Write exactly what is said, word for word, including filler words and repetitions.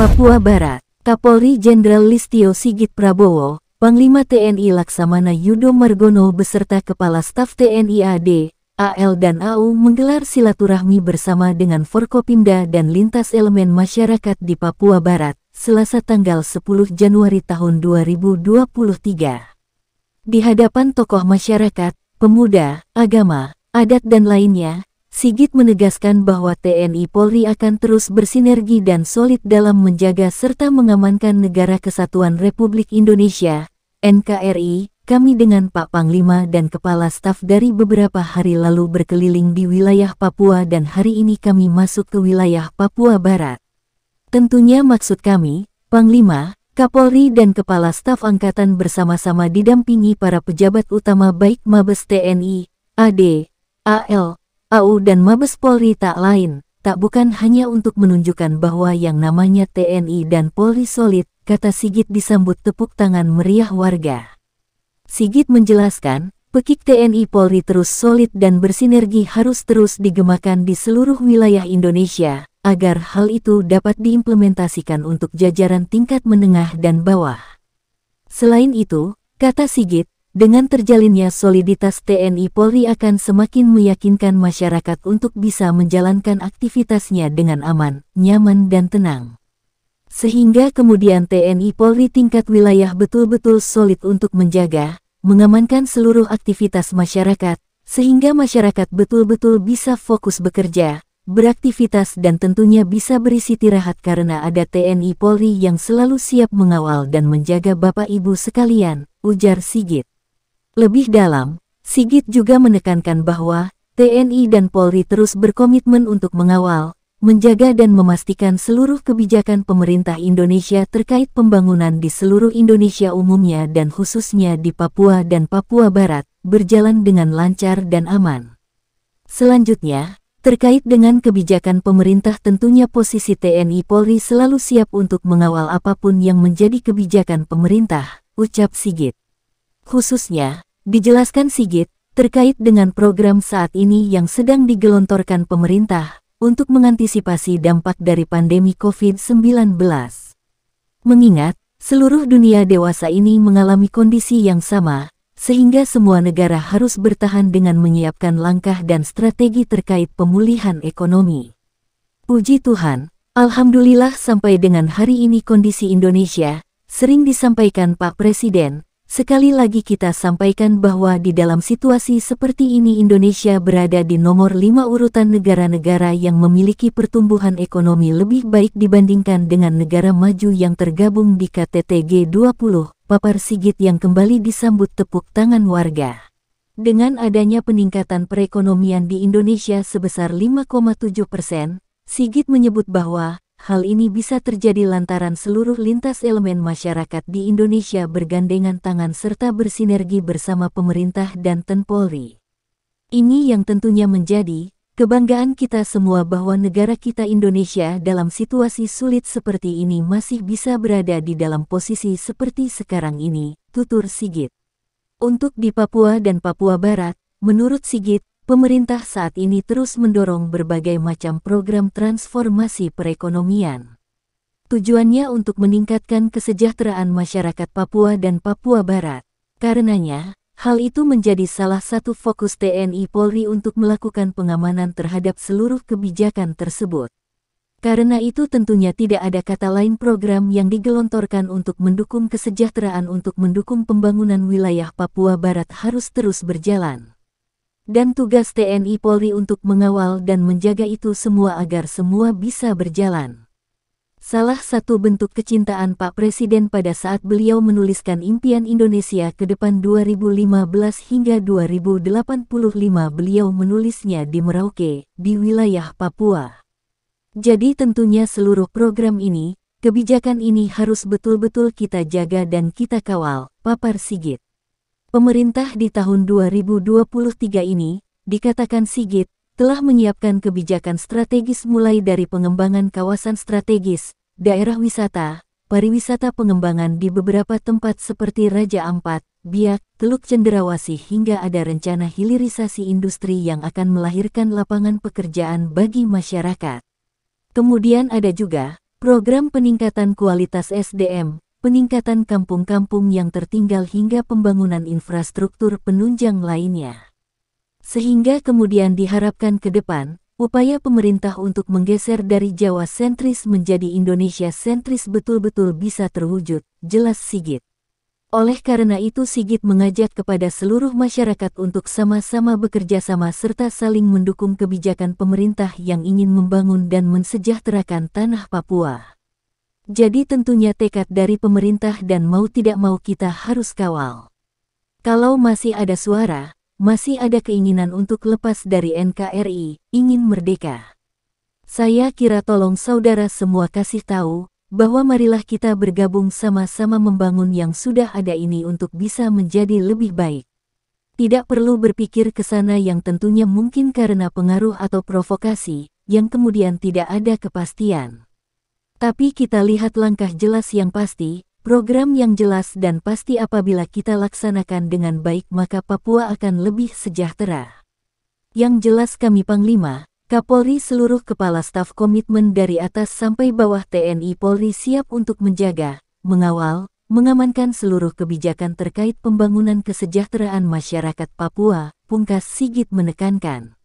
Papua Barat, Kapolri Jenderal Listyo Sigit Prabowo, Panglima T N I Laksamana Yudo Margono beserta Kepala Staf T N I A D, A L dan A U menggelar silaturahmi bersama dengan Forkopimda dan lintas elemen masyarakat di Papua Barat, Selasa tanggal sepuluh Januari tahun dua ribu dua puluh tiga. Di hadapan tokoh masyarakat, pemuda, agama, adat dan lainnya, Sigit menegaskan bahwa T N I Polri akan terus bersinergi dan solid dalam menjaga serta mengamankan Negara Kesatuan Republik Indonesia, N K R I. Kami dengan Pak Panglima dan Kepala Staf dari beberapa hari lalu berkeliling di wilayah Papua dan hari ini kami masuk ke wilayah Papua Barat. Tentunya maksud kami, Panglima, Kapolri dan Kepala Staf Angkatan bersama-sama didampingi para pejabat utama baik Mabes T N I, A D, A L, A U dan Mabes Polri tak lain, tak bukan hanya untuk menunjukkan bahwa yang namanya T N I dan Polri solid, kata Sigit disambut tepuk tangan meriah warga. Sigit menjelaskan, pekik T N I Polri terus solid dan bersinergi harus terus digemakan di seluruh wilayah Indonesia, agar hal itu dapat diimplementasikan untuk jajaran tingkat menengah dan bawah. Selain itu, kata Sigit, dengan terjalinnya soliditas T N I Polri akan semakin meyakinkan masyarakat untuk bisa menjalankan aktivitasnya dengan aman, nyaman dan tenang. Sehingga kemudian T N I Polri tingkat wilayah betul-betul solid untuk menjaga, mengamankan seluruh aktivitas masyarakat, sehingga masyarakat betul-betul bisa fokus bekerja, beraktivitas dan tentunya bisa beristirahat karena ada T N I Polri yang selalu siap mengawal dan menjaga Bapak Ibu sekalian, ujar Sigit. Lebih dalam, Sigit juga menekankan bahwa T N I dan Polri terus berkomitmen untuk mengawal, menjaga dan memastikan seluruh kebijakan pemerintah Indonesia terkait pembangunan di seluruh Indonesia umumnya dan khususnya di Papua dan Papua Barat, berjalan dengan lancar dan aman. Selanjutnya, terkait dengan kebijakan pemerintah tentunya posisi T N I Polri selalu siap untuk mengawal apapun yang menjadi kebijakan pemerintah, ucap Sigit. Khususnya, dijelaskan Sigit, terkait dengan program saat ini yang sedang digelontorkan pemerintah, untuk mengantisipasi dampak dari pandemi COVID sembilan belas. Mengingat, seluruh dunia dewasa ini mengalami kondisi yang sama, sehingga semua negara harus bertahan dengan menyiapkan langkah dan strategi terkait pemulihan ekonomi. Puji Tuhan, Alhamdulillah sampai dengan hari ini kondisi Indonesia, sering disampaikan Pak Presiden, sekali lagi kita sampaikan bahwa di dalam situasi seperti ini Indonesia berada di nomor lima urutan negara-negara yang memiliki pertumbuhan ekonomi lebih baik dibandingkan dengan negara maju yang tergabung di K T T G dua puluh, papar Sigit yang kembali disambut tepuk tangan warga. Dengan adanya peningkatan perekonomian di Indonesia sebesar lima koma tujuh persen, Sigit menyebut bahwa hal ini bisa terjadi lantaran seluruh lintas elemen masyarakat di Indonesia bergandengan tangan serta bersinergi bersama pemerintah dan T N I Polri. Ini yang tentunya menjadi kebanggaan kita semua bahwa negara kita Indonesia dalam situasi sulit seperti ini masih bisa berada di dalam posisi seperti sekarang ini, tutur Sigit. Untuk di Papua dan Papua Barat, menurut Sigit, pemerintah saat ini terus mendorong berbagai macam program transformasi perekonomian. Tujuannya untuk meningkatkan kesejahteraan masyarakat Papua dan Papua Barat. Karenanya, hal itu menjadi salah satu fokus T N I Polri untuk melakukan pengamanan terhadap seluruh kebijakan tersebut. Karena itu tentunya tidak ada kata lain program yang digelontorkan untuk mendukung kesejahteraan untuk mendukung pembangunan wilayah Papua Barat harus terus berjalan. Dan tugas T N I Polri untuk mengawal dan menjaga itu semua agar semua bisa berjalan. Salah satu bentuk kecintaan Pak Presiden pada saat beliau menuliskan impian Indonesia ke depan dua ribu lima belas hingga dua ribu delapan puluh lima beliau menulisnya di Merauke, di wilayah Papua. Jadi tentunya seluruh program ini, kebijakan ini harus betul-betul kita jaga dan kita kawal, papar Sigit. Pemerintah di tahun dua ribu dua puluh tiga ini, dikatakan Sigit, telah menyiapkan kebijakan strategis mulai dari pengembangan kawasan strategis, daerah wisata, pariwisata pengembangan di beberapa tempat seperti Raja Ampat, Biak, Teluk Cenderawasih hingga ada rencana hilirisasi industri yang akan melahirkan lapangan pekerjaan bagi masyarakat. Kemudian ada juga Program peningkatan kualitas S D M, peningkatan kampung-kampung yang tertinggal hingga pembangunan infrastruktur penunjang lainnya. Sehingga kemudian diharapkan ke depan, upaya pemerintah untuk menggeser dari Jawa sentris menjadi Indonesia sentris betul-betul bisa terwujud, jelas Sigit. Oleh karena itu Sigit mengajak kepada seluruh masyarakat untuk sama-sama bekerja sama serta saling mendukung kebijakan pemerintah yang ingin membangun dan mensejahterakan tanah Papua. Jadi tentunya tekad dari pemerintah dan mau tidak mau kita harus kawal. Kalau masih ada suara, masih ada keinginan untuk lepas dari N K R I, ingin merdeka. Saya kira tolong saudara semua kasih tahu, bahwa marilah kita bergabung sama-sama membangun yang sudah ada ini untuk bisa menjadi lebih baik. Tidak perlu berpikir ke sana yang tentunya mungkin karena pengaruh atau provokasi, yang kemudian tidak ada kepastian. Tapi kita lihat langkah jelas yang pasti, program yang jelas dan pasti apabila kita laksanakan dengan baik maka Papua akan lebih sejahtera. Yang jelas kami Panglima, Kapolri seluruh kepala staf komitmen dari atas sampai bawah T N I Polri siap untuk menjaga, mengawal, mengamankan seluruh kebijakan terkait pembangunan kesejahteraan masyarakat Papua, pungkas Sigit menekankan.